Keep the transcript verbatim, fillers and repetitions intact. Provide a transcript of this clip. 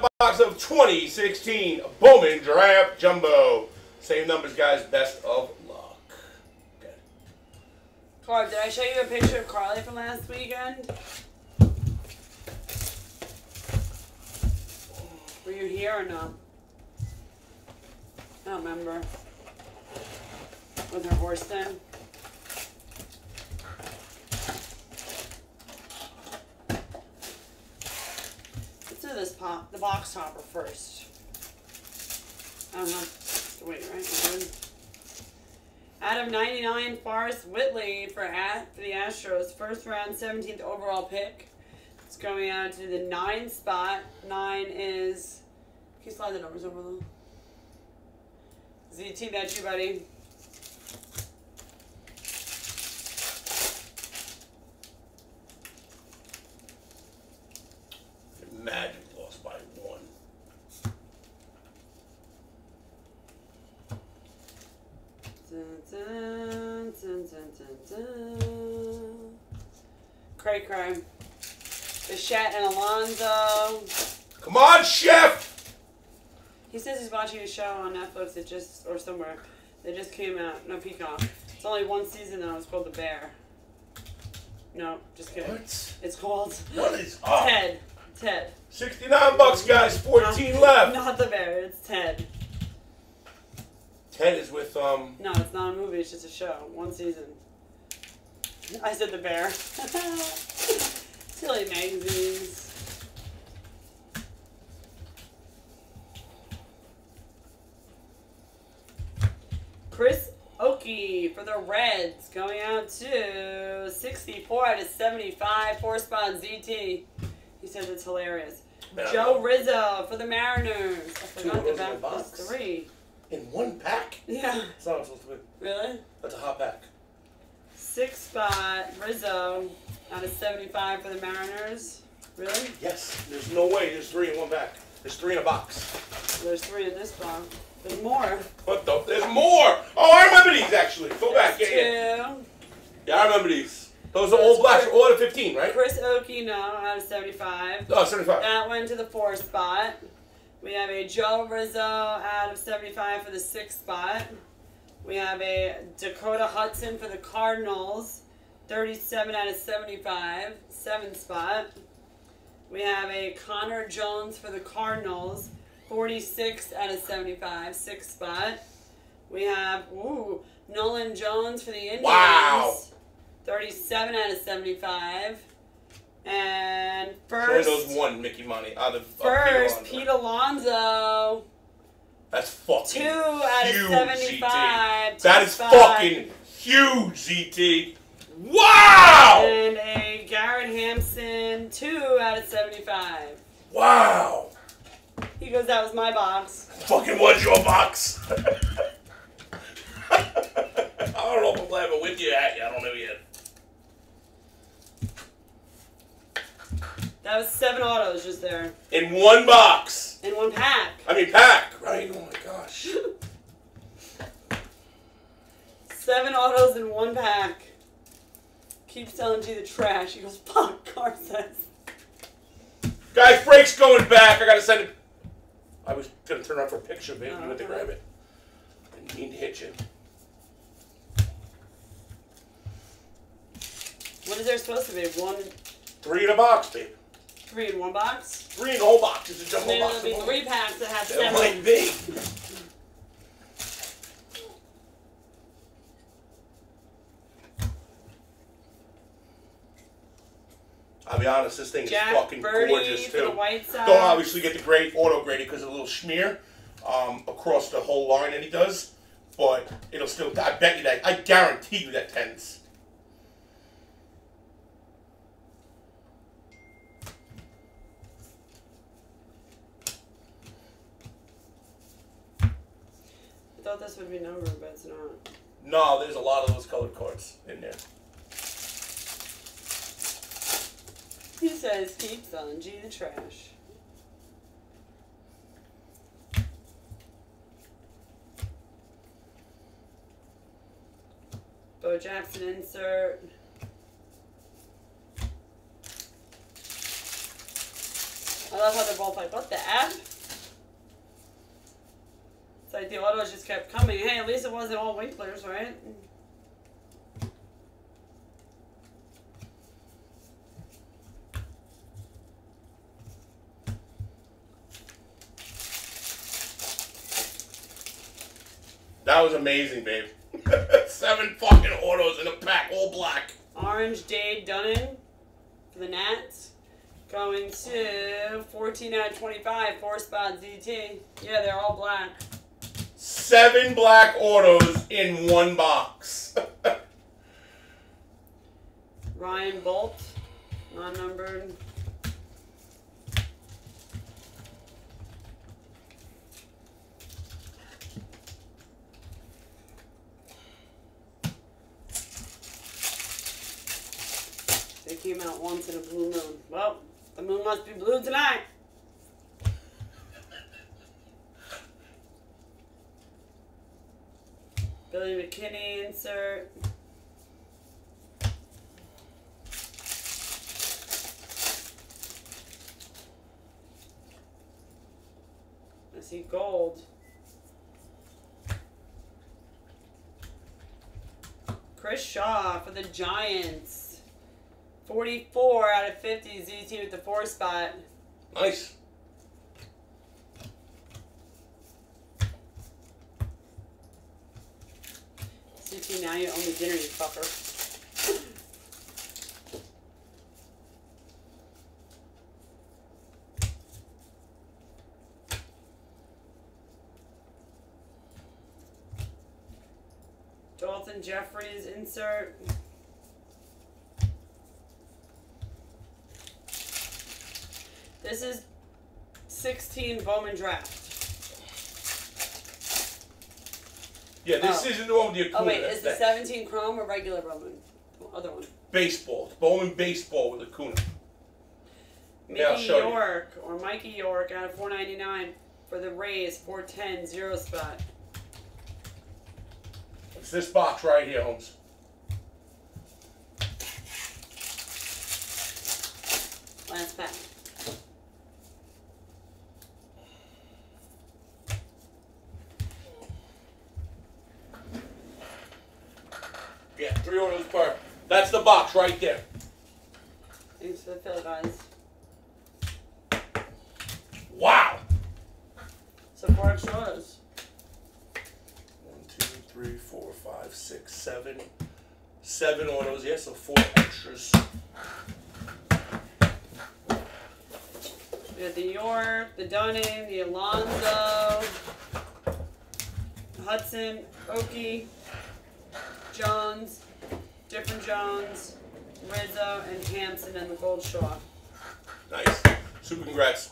got a box of twenty sixteen Bowman Draft Jumbo. Same numbers, guys. Best of luck. Okay. Clark, did I show you a picture of Carly from last weekend? Were you here or no? I don't remember. Was her horse then? This pop, the box topper first. I don't have to wait, right? Out of ninety-nine, Forrest Whitley for, a for the Astros. First round, seventeenth overall pick. It's going out to the nine spot. Nine is... Can you slide the numbers over a little? Z T, that's you, buddy. Magic. Dun, dun, dun, dun, dun. Cray Cray. Bichette and Alonso. Come on, Chef! He says he's watching a show on Netflix that just, or somewhere, that just came out. No, Peacock. It's only one season though. It's called The Bear. No, just kidding. What? It's called what is up? Ted. Ted. sixty-nine bucks, guys. fourteen not, left. Not The Bear. It's Ted. Ted is with, um... No, it's not a movie. It's just a show. One season. I said The Bear. Silly magazines. Chris Okey for the Reds. Going out to sixty-four out of seventy-five. Four spot Z T. He says it's hilarious. Man, Joe Rizzo for the Mariners. I forgot the back was three. In one pack? Yeah. That's not what I'm supposed to be. Really? That's a hot pack. Six spot, Rizzo, out of seventy-five for the Mariners. Really? Yes. There's no way there's three in one pack. There's three in a box. There's three in this box. There's more. What the? There's more! Oh, I remember these, actually. Go there's back. Two. Yeah, yeah, I remember these. Those are old blacks. All out of fifteen, right? Chris Okey, no, out of seventy-five. Oh, seventy-five. That went to the four spot. We have a Joe Rizzo out of seventy-five for the sixth spot. We have a Dakota Hudson for the Cardinals, thirty-seven out of seventy-five, seventh spot. We have a Connor Jones for the Cardinals, forty-six out of seventy-five, sixth spot. We have ooh, Nolan Jones for the Indians, wow. thirty-seven out of seventy-five. And first, those one Mickey Moniak out of first uh, Pete Alonso. Pete Alonso. That's fucking two out huge, of seventy-five. Z T. That is five. Fucking huge, Z T. Wow. And a Garrett Hampson, two out of seventy-five. Wow. He goes, that was my box. Fucking was your box. I don't know if I'm laughing with you at you. I don't know yet. That was seven autos just there. In one box. In one pack. I mean pack, right? Oh my gosh. Seven autos in one pack. Keeps telling G the trash. He goes, fuck, Car says. Guys, break's going back. I gotta send it. I was gonna turn around for a picture, baby. Oh, you went okay. to grab it. I didn't mean to hit you. What is there supposed to be? One... Three in a box, baby. Three in one box? Three in a whole box. It's a jumbo Maybe box. There'll be three packs that have seven. It might be. I'll be honest, this thing Jack is fucking Birdie gorgeous, too. Don't obviously get the grade auto-graded because of a little schmear um, across the whole line that he does, but it'll still, I bet you that, I guarantee you that tens. I thought this would be numbered, but it's not. No, there's a lot of those colored cards in there. He says, keep selling G the trash. Bo Jackson insert. I love how they're both like, what the F? It's like the autos just kept coming. Hey, at least it wasn't all Winklers, right? That was amazing, babe. Seven fucking autos in a pack, all black. Orange Dade Dunning for the Nats. Going to fourteen out of twenty-five, four spot Z T. Yeah, they're all black. Seven black autos in one box. Ryan Bolt, non-numbered. They came out once in a blue moon. Well, the moon must be blue tonight. Billy McKinney insert. I see gold. Chris Shaw for the Giants. forty-four out of fifty, Z T with the four spot. Nice. Z T, now you own the dinner, you fucker. Dalton Jeffries insert. This is sixteen Bowman draft. Yeah, this oh. isn't all the Acuna. Oh wait, is the seventeen Chrome or regular Bowman? Other one. Baseball. Bowman baseball with Acuna. Mickey yeah, York you. or Mikey York out of four ninety-nine for the Rays, four ten, zero spot. It's this box right here, Holmes. Last pack. Yeah, three orders per. That's the box right there. Thanks for the fill, guys. Wow. So four extras. One, two, three, four, five, six, seven. Seven orders, yeah, so four extras. We have the York, the Dunning, the Alonso, Hudson, Okey. Jones, different Jones, Rizzo, and Hampson, and the Gold Shaw. Nice. Super congrats.